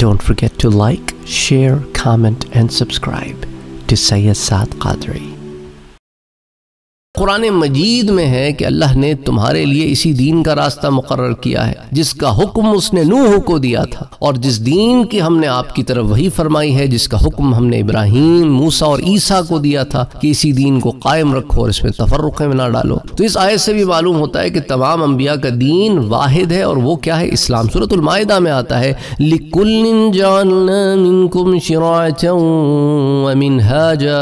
Don't forget to like, share, comment and subscribe to Syed Saad Qadri। Quran मजीद में है कि अल्लाह ने तुम्हारे लिए इसी दीन का रास्ता मुकर्रर किया है जिसका हुक्म उसने नूह को दिया था, और जिस दीन की हमने आपकी तरफ वही फरमाई है जिसका हुक्म हमने इब्राहीम, मूसा और ईसा को दिया था कि इसी दीन को कायम रखो और इसमें तफर्रुक़ में ना डालो। तो इस आयत से भी मालूम होता है कि तमाम अम्बिया का दीन वाहिद है और वो क्या है? इस्लाम। सूरतुल माइदा में आता है लिकुल्लिन जअलना मिनकुम शिराअतन व मिनहाजा,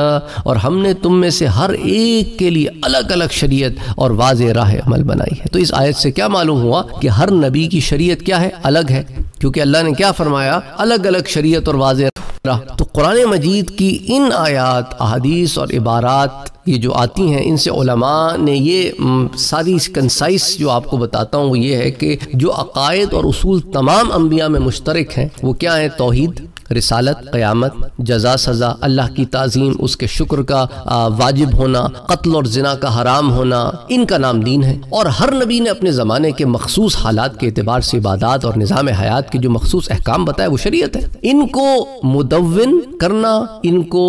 और हमने तुम में से हर एक के लिए अलग अलग शरीयत और वाज़े राह अमल बनाई है। तो इस आयत से क्या मालूम हुआ कि हर नबी की शरीयत क्या है? अलग है, क्योंकि अल्लाह ने क्या फरमाया? अलग अलग शरीयत और वाज़े राह। तो कुरान मजीद की इन आयात, अहादीस और इबारात ये जो आती हैं, इनसे उलमा ने ये सारी कंसाइस जो आपको बताता हूँ वो ये है कि जो अकायद और उसूल तमाम अम्बिया में मुश्तरक हैं वो क्या है? तौहीद, रिसालत, क़यामत, जजा सज़ा, अल्लाह की ताज़ीम, उसके शुक्र का वाजिब होना, कत्ल और ज़िना का हराम होना, इनका नाम दीन है। और हर नबी ने अपने ज़माने के मखसूस हालात के अतबार से इबादात और निज़ाम हयात के जो मखसूस अहकाम बताए वो शरीयत है। इनको मुदव्विन करना, इनको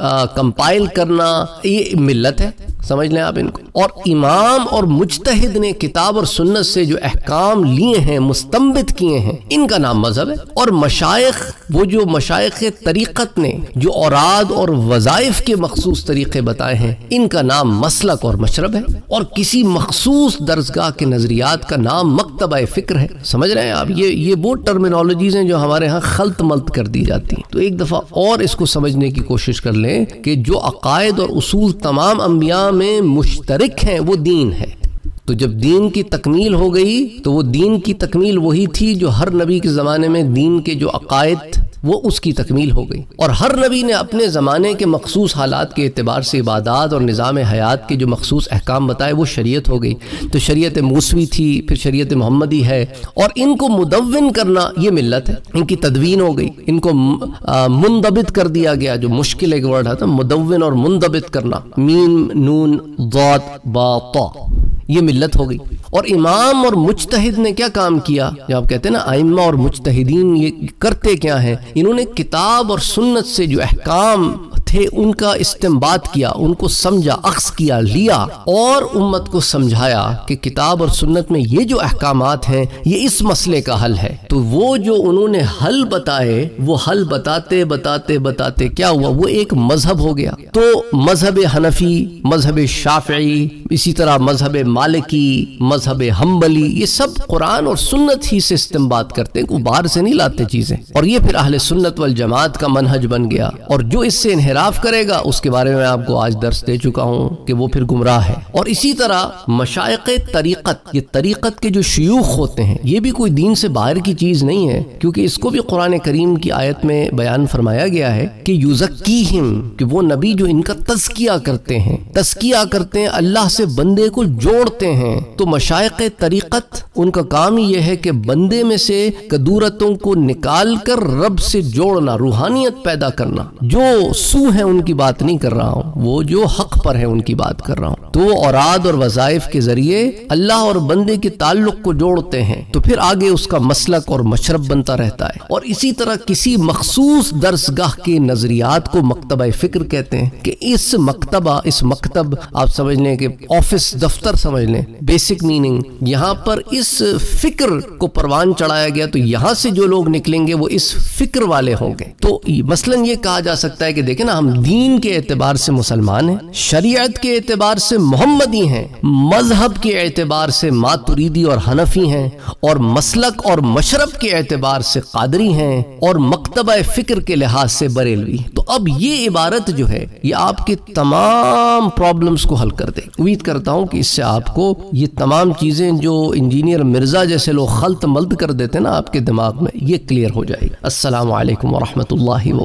कंपाइल करना, ये मिल्लत है, समझ लें आप इनको। और इमाम और मुज्तहिद ने किताब और सुन्नत से जो अहकाम लिए हैं, मुस्तंबित किए हैं, इनका नाम मजहब है। और मशाइख, वो जो मशाइख तरीक़त ने जो औराद और वज़ाइफ के मखसूस तरीक़े बताए हैं, इनका नाम मसलक और मशरब है। और किसी मखसूस दर्जगाह के नज़रियात का नाम मकतब ए फ़िक्र है। समझ रहे हैं आप, ये वो टर्मिनोलॉजीज़ हैं जो हमारे यहाँ खल्त मल्त कर दी जाती हैं। तो एक दफ़ा और इसको समझने की कोशिश कर लें कि जो अकायद और उसूल तमाम अम्बिया में मुश्तरक हैं वो दीन है। तो जब दीन की तकमील हो गई तो वो दीन की तकमील वही थी जो हर नबी के ज़माने में दीन के जो अकायद वो उसकी तकमील हो गई। और हर नबी ने अपने ज़माने के मखसूस हालात के एतबार से इबादात और निज़ाम हयात के जो मखसूस अहकाम बताए वो शरीयत हो गई। तो शरीयत मूसवी थी, फिर शरीयत मोहम्मदी है, और इनको मुदव्विन करना ये मिल्लत है। इनकी तदवीन हो गई, इनको मुंदबित कर दिया गया, जो मुश्किल एक वर्ड है मुदव्विन और मुंदबित करना, मीम नून दात बा ता, ये मिल्लत हो गई। और इमाम और मुज्तहिद ने क्या काम किया? जो आप कहते हैं ना आइम्मा और मुज्तहिदीन, ये करते क्या हैं? इन्होंने किताब और सुन्नत से जो अहकाम थे उनका इस्तेमबात किया, उनको समझा, अक्स किया, लिया और उम्मत को समझाया कि किताब और सुन्नत में ये जो अहकामात हैं ये इस मसले का हल है। तो वो जो उन्होंने हल बताए, वो हल बताते बताते बताते क्या हुआ? वो एक मजहब हो गया। तो मजहब हनफी, मजहब शाफई, इसी तरह मजहब मालिकी, मजहब हम्बली, ये सब कुरान और सुन्नत ही से इस्तेमबात करते हैं, बाहर से नहीं लाते चीजें। और ये फिर अहले सुन्नत वल जमात का मनहज बन गया। और जो इससे इन्हिराफ करेगा उसके बारे में आपको आज दर्स दे चुका हूँ कि वो फिर गुमराह है। और इसी तरह मशाइक़े तरीक़त, ये तरीक़त के जो शयूख होते हैं, ये भी कोई दीन से बाहर की चीज़ नहीं है, क्योंकि इसको भी कुरान करीम की आयत में बयान फरमाया गया है कि युज़क्कीहिम, कि वो नबी जो इनका तज़किया करते हैं, अल्लाह से बंदे को जोड़ते हैं। तो मशाइक़े तरीक़त उनका काम ये है कि बंदे में से कदूरतों को निकाल कर रब से जोड़ना, रूहानियत पैदा करना। जो सू है उनकी बात नहीं कर रहा हूँ, वो जो हक पर है उनकी बात कर रहा हूँ। तो औराद और वज़ाइफ के जरिए अल्लाह और बंदे के ताल्लुक को जोड़ते हैं। तो फिर आगे उसका मसलक और मशरब बनता रहता है। और इसी तरह किसी मखसूस दर्सगाह के नजरियात को मकतबा फिक्र कहते हैं कि इस मकतबा, इस मकतब आप समझ लें कि ऑफिस, दफ्तर समझ लें, बेसिक मीनिंग। यहाँ पर इस फिक्र को परवान चढ़ाया गया, तो यहाँ से जो लोग निकलेंगे वो इस फिक्र वाले होंगे। तो मसलन ये कहा जा सकता है कि देखें ना, हम दीन के एतबार से मुसलमान हैं, शरीयत के एतबार से मोहम्मदी हैं, मजहब के एतबार से मातुरीदी और हनफी हैं, और मसलक और मशरब के एतबार से कादरी हैं, और मकतबा फिक्र के लिहाज से बरेलवी। तो अब ये इबारत जो है ये आपके तमाम प्रॉब्लम्स को हल कर दे। उम्मीद करता हूँ कि इससे आपको ये तमाम चीज़ें जो इंजीनियर मिर्जा जैसे लोग खल्त मल्त कर देते हैं ना आपके दिमाग में, ये क्लियर हो जाएगी। अस्सलाम वालेकुम वरहमतुल्लाहि वबरकातुह।